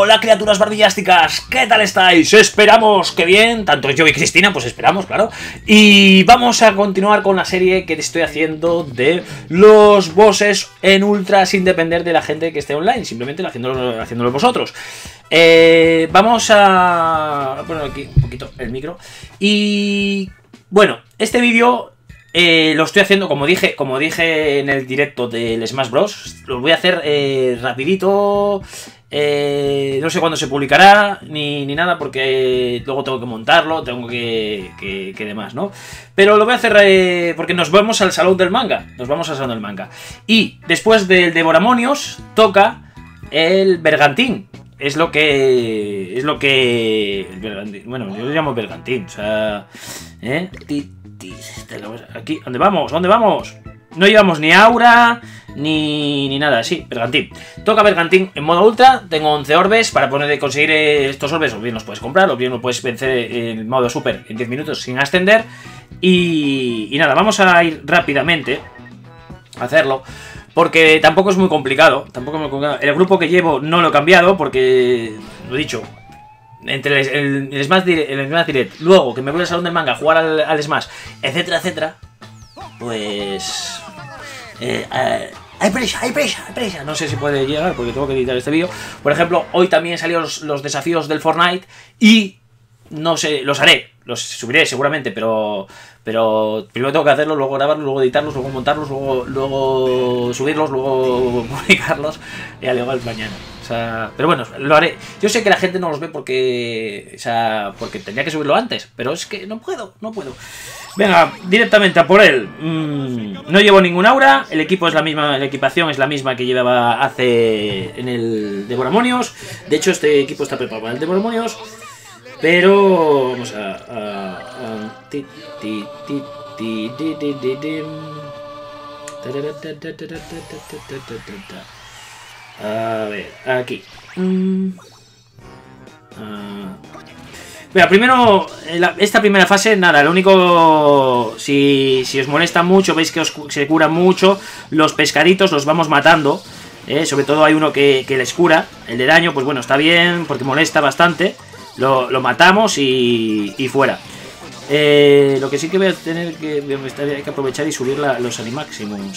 Hola criaturas barbillásticas, ¿qué tal estáis? Esperamos que bien, tanto yo y Cristina, pues esperamos, claro. Y vamos a continuar con la serie que estoy haciendo de los bosses en ultra sin depender de la gente que esté online, simplemente haciéndolo vosotros. Vamos a poner aquí un poquito el micro. Y bueno, este vídeo lo estoy haciendo, como dije en el directo del Smash Bros. Lo voy a hacer rapidito. No sé cuándo se publicará ni nada, porque luego tengo que montarlo, tengo que demás, ¿no? Pero lo voy a hacer porque nos vamos al Salón del Manga. Y después del Devoramonios toca el Bergantín. El Bergantín, bueno, yo lo llamo Bergantín. O sea, aquí, ¿dónde vamos? No llevamos ni aura, ni nada, sí, Bergantín. Toca Bergantín en modo ultra, tengo 11 orbes, para conseguir estos orbes o bien los puedes comprar, o bien los puedes vencer en modo super en 10 minutos sin ascender. Y nada, vamos a ir rápidamente a hacerlo, porque tampoco es muy complicado, El grupo que llevo no lo he cambiado, porque, lo he dicho, entre el Smash Direct, luego que me voy al Salón del Manga a jugar al Smash, etcétera, etcétera, pues hay prisa, no sé si puede llegar porque tengo que editar este vídeo. Por ejemplo, hoy también salieron los desafíos del Fortnite y no sé, los haré, los subiré seguramente, pero primero tengo que hacerlo, luego grabarlos, luego editarlos, luego montarlos, luego subirlos, luego publicarlos y al igual mañana. O sea, pero bueno, lo haré. Yo sé que la gente no los ve porque, o sea, porque tenía que subirlo antes, pero es que no puedo. Venga, directamente a por él. No llevo ningún aura, el equipo es la misma, la equipación es la misma que llevaba en el Devoramonios. De hecho, este equipo está preparado para el Devoramonios, pero vamos a ver, aquí. Mira, primero, esta primera fase, nada, lo único, si os molesta mucho, veis que se cura mucho, los pescaditos los vamos matando, sobre todo hay uno que les cura, el de daño, pues bueno, está bien, porque molesta bastante, lo matamos y fuera. Lo que sí que voy a tener que, hay que aprovechar y subir los Animaximum.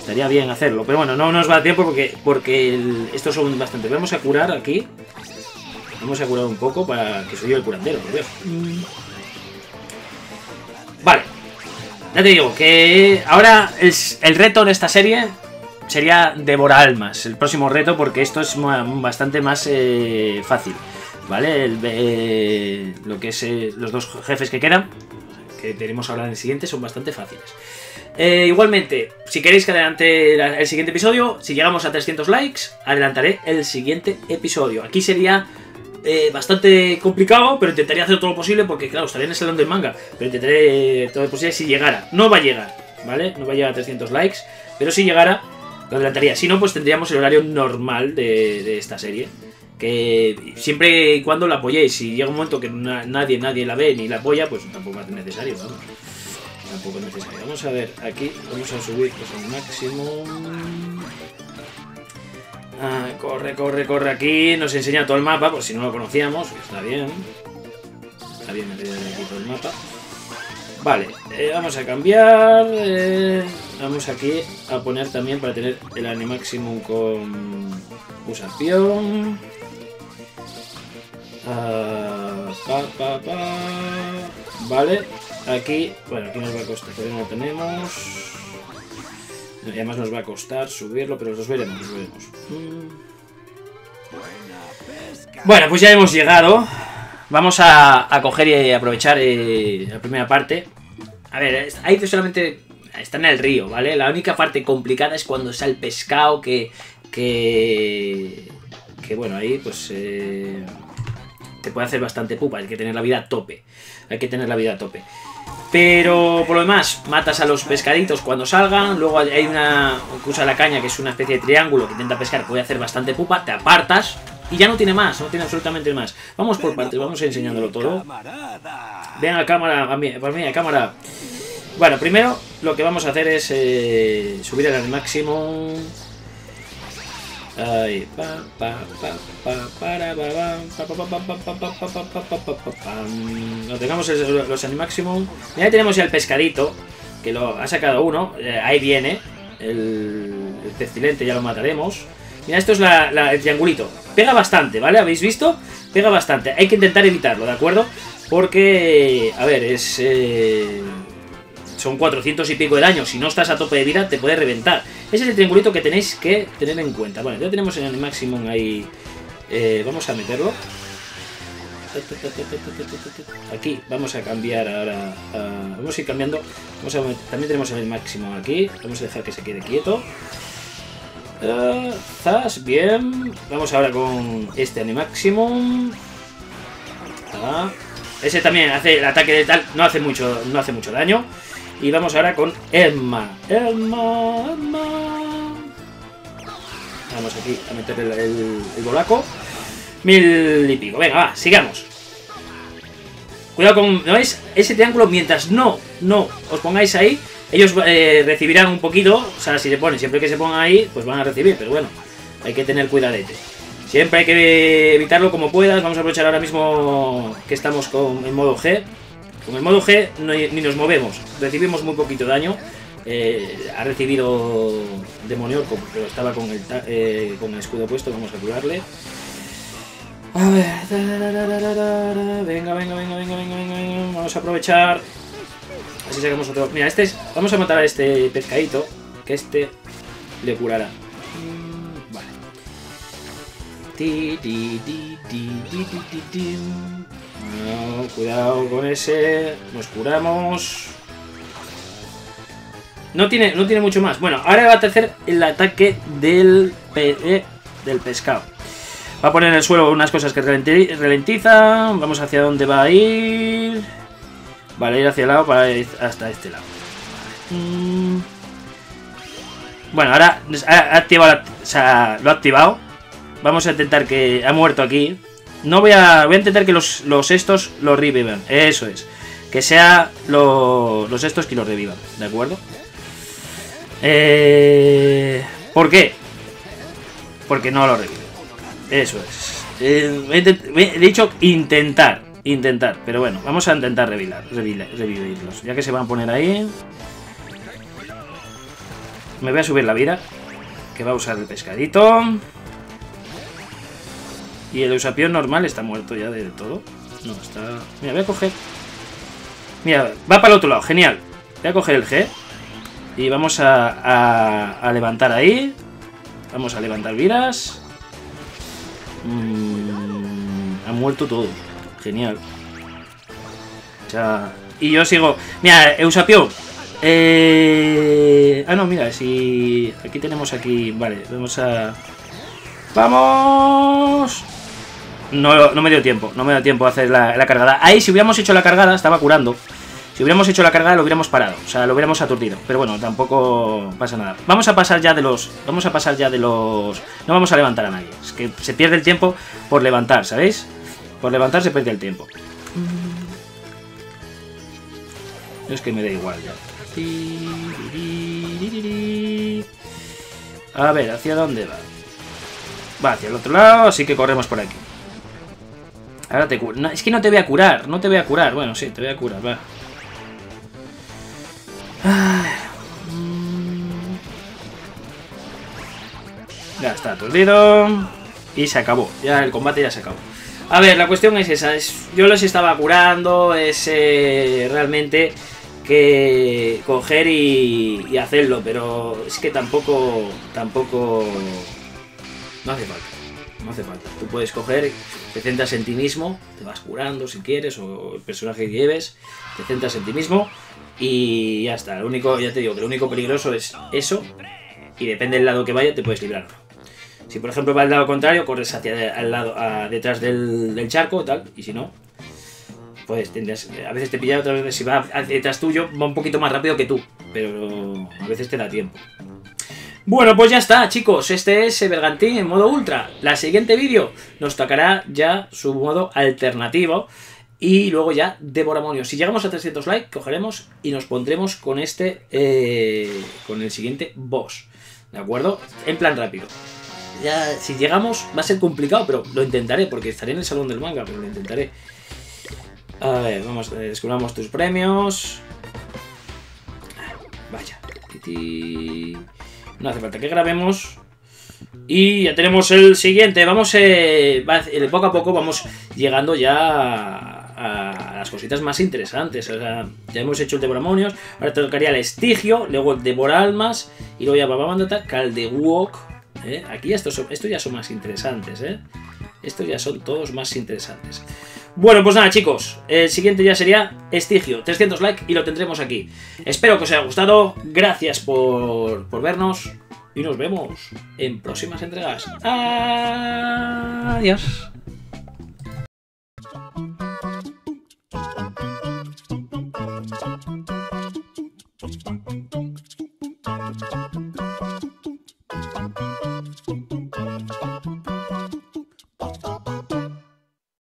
Estaría bien hacerlo, pero bueno, no nos va a tiempo porque estos son bastante. Vamos a curar aquí. Vamos a curar un poco para que soy yo el curandero, lo veo. Vale. Ya te digo que ahora el reto en esta serie sería Devoralmas. El próximo reto, porque esto es bastante más fácil. ¿Vale? Lo que es los dos jefes que quedan, que tenemos ahora en el siguiente, son bastante fáciles. Igualmente, si queréis que adelante el siguiente episodio, si llegamos a 300 likes, adelantaré el siguiente episodio. Aquí sería bastante complicado, pero intentaré hacer todo lo posible porque, claro, estaré en el Salón del Manga, pero intentaré todo lo posible si llegara. No va a llegar, ¿vale? No va a llegar a 300 likes, pero si llegara, lo adelantaría. Si no, pues tendríamos el horario normal de esta serie. Que siempre y cuando la apoyéis, si llega un momento que nadie la ve ni la apoya, pues tampoco es necesario, vamos. Tampoco es necesario. Vamos a ver, aquí vamos a subir pues, al máximo. Corre aquí. Nos enseña todo el mapa, por si no lo conocíamos. Está bien. Está bien meter aquí todo el mapa. Vale, vamos a cambiar. Vamos aquí a poner también para tener el Animaximum con Usación. Vale, aquí, bueno, aquí nos va a costar, todavía no lo tenemos. Y además nos va a costar subirlo, pero los veremos. Bueno, pues ya hemos llegado. Vamos a coger y aprovechar la primera parte. A ver, ahí solamente está en el río, ¿vale? La única parte complicada es cuando está el pescado que bueno, ahí pues te puede hacer bastante pupa, hay que tener la vida a tope. Pero por lo demás, matas a los pescaditos cuando salgan. Luego hay una que usa la caña, que es una especie de triángulo que intenta pescar, puede hacer bastante pupa, te apartas y ya no tiene más, no tiene absolutamente más. Vamos por partes, vamos enseñándolo todo. Ven a cámara, a cámara. Bueno, primero lo que vamos a hacer es subir al máximo. Ahí, pa, pa, pa, pa, para, pa, pa, pa, pa, pa, pa, pa, pa, pa, pa, pa, pa. Lo tengamos los Animaximum. Ya tenemos ya el pescadito, que lo ha sacado uno. Ahí viene el pestilente, ya lo mataremos. Mira, esto es el triangulito. Pega bastante, ¿vale? ¿Habéis visto? Pega bastante. Hay que intentar evitarlo, ¿de acuerdo? Porque, a ver, es... son 400 y pico de daño. Si no estás a tope de vida, te puede reventar. Ese es el triangulito que tenéis que tener en cuenta. Bueno, ya tenemos el Animaximum ahí. Vamos a meterlo. Aquí, vamos a cambiar ahora. Vamos a ir cambiando. Vamos a también tenemos el Animaximum aquí. Vamos a dejar que se quede quieto. Zas, bien. Vamos ahora con este Animaximum. Ese también hace el ataque de tal. No hace mucho daño. Y vamos ahora con Emma. Vamos aquí a meter el bolaco. 1000 y pico. Venga, va, sigamos. Cuidado con... ¿No veis? Ese triángulo, mientras no os pongáis ahí, ellos recibirán un poquito. O sea, si se ponen, siempre que se pongan ahí, pues van a recibir. Pero bueno, hay que tener cuidadete. Siempre hay que evitarlo como puedas. Vamos a aprovechar ahora mismo que estamos con el modo G. Con el modo G ni nos movemos. Recibimos muy poquito daño. Ha recibido Demonio, pero estaba con el escudo puesto. Vamos a curarle. A ver. Venga, venga, venga, venga, venga, venga. Vamos a aprovechar. Así sacamos otro. Mira, este es... Vamos a matar a este pescadito. Que este le curará. No, cuidado con ese. Nos curamos. No tiene mucho más. Bueno, ahora va a hacer el ataque del pescado. Va a poner en el suelo unas cosas que ralentizan. Vamos hacia dónde va a ir. Vale, ir hacia el lado para ir hasta este lado. Bueno, ahora ha activado o sea, lo ha activado. Vamos a intentar que... Ha muerto aquí. No voy a... Voy a intentar que los estos los revivan. Eso es. Que sea los estos que los revivan. ¿De acuerdo? ¿Por qué? Porque no lo reviven. Eso es. He dicho intentar. Intentar. Pero bueno, vamos a intentar revivirlos. Ya que se van a poner ahí. Me voy a subir la vida. Que va a usar el pescadito. Y el usapión normal está muerto ya de todo. No, está... Mira, voy a coger... Mira, va para el otro lado, genial. Voy a coger el G. Y vamos a levantar ahí. Vamos a levantar vidas. Han muerto todos. Genial. O sea... Y yo sigo... Mira, usapión. Ah, no, mira, si... Aquí tenemos aquí... Vale, vamos a... ¡Vamos! No me dio tiempo, no me dio tiempo a hacer la cargada. Ahí, si hubiéramos hecho la cargada, estaba curando. Si hubiéramos hecho la cargada, lo hubiéramos parado. O sea, lo hubiéramos aturdido. Pero bueno, tampoco pasa nada. Vamos a pasar ya de los... No vamos a levantar a nadie. Es que se pierde el tiempo por levantar, ¿sabéis? Por levantar se pierde el tiempo. Es que me da igual ya. A ver, ¿hacia dónde va? Va hacia el otro lado, así que corremos por aquí. Ahora te curo. No, es que no te voy a curar, no te voy a curar. Bueno, sí, te voy a curar, va. Ya está aturdido. Y se acabó, ya el combate ya se acabó. A ver, la cuestión es esa. Yo los estaba curando, es realmente que coger y hacerlo, pero es que tampoco... No hace falta, no hace falta. Tú puedes coger, te centras en ti mismo, te vas curando si quieres, o el personaje que lleves, te centras en ti mismo y ya está. Lo único, ya te digo, que lo único peligroso es eso y depende del lado que vaya te puedes librar. Si por ejemplo va al lado contrario, corres hacia al lado, detrás del charco o tal, y si no, pues a veces te pilla, otras veces si va detrás tuyo, va un poquito más rápido que tú, pero a veces te da tiempo. Bueno, pues ya está, chicos. Este es Bergantín en modo ultra. La siguiente vídeo nos tocará ya su modo alternativo y luego ya Devoramonios. Si llegamos a 300 likes, cogeremos y nos pondremos con este, con el siguiente boss. ¿De acuerdo? En plan rápido. Ya, si llegamos va a ser complicado, pero lo intentaré, porque estaré en el Salón del Manga, pero lo intentaré. A ver, vamos, descubramos tus premios. Vaya. No hace falta que grabemos. Y ya tenemos el siguiente. Vamos, poco a poco vamos llegando ya a las cositas más interesantes. O sea, ya hemos hecho el Devoramonios, ahora te tocaría el Estigio, luego el Devoralmas y luego ya va a mandar Caldewok. Aquí estos ya son más interesantes, estos ya son todos más interesantes. Bueno, pues nada, chicos, el siguiente ya sería Estigio. 300 likes y lo tendremos aquí. Espero que os haya gustado, gracias por vernos y nos vemos en próximas entregas. Adiós.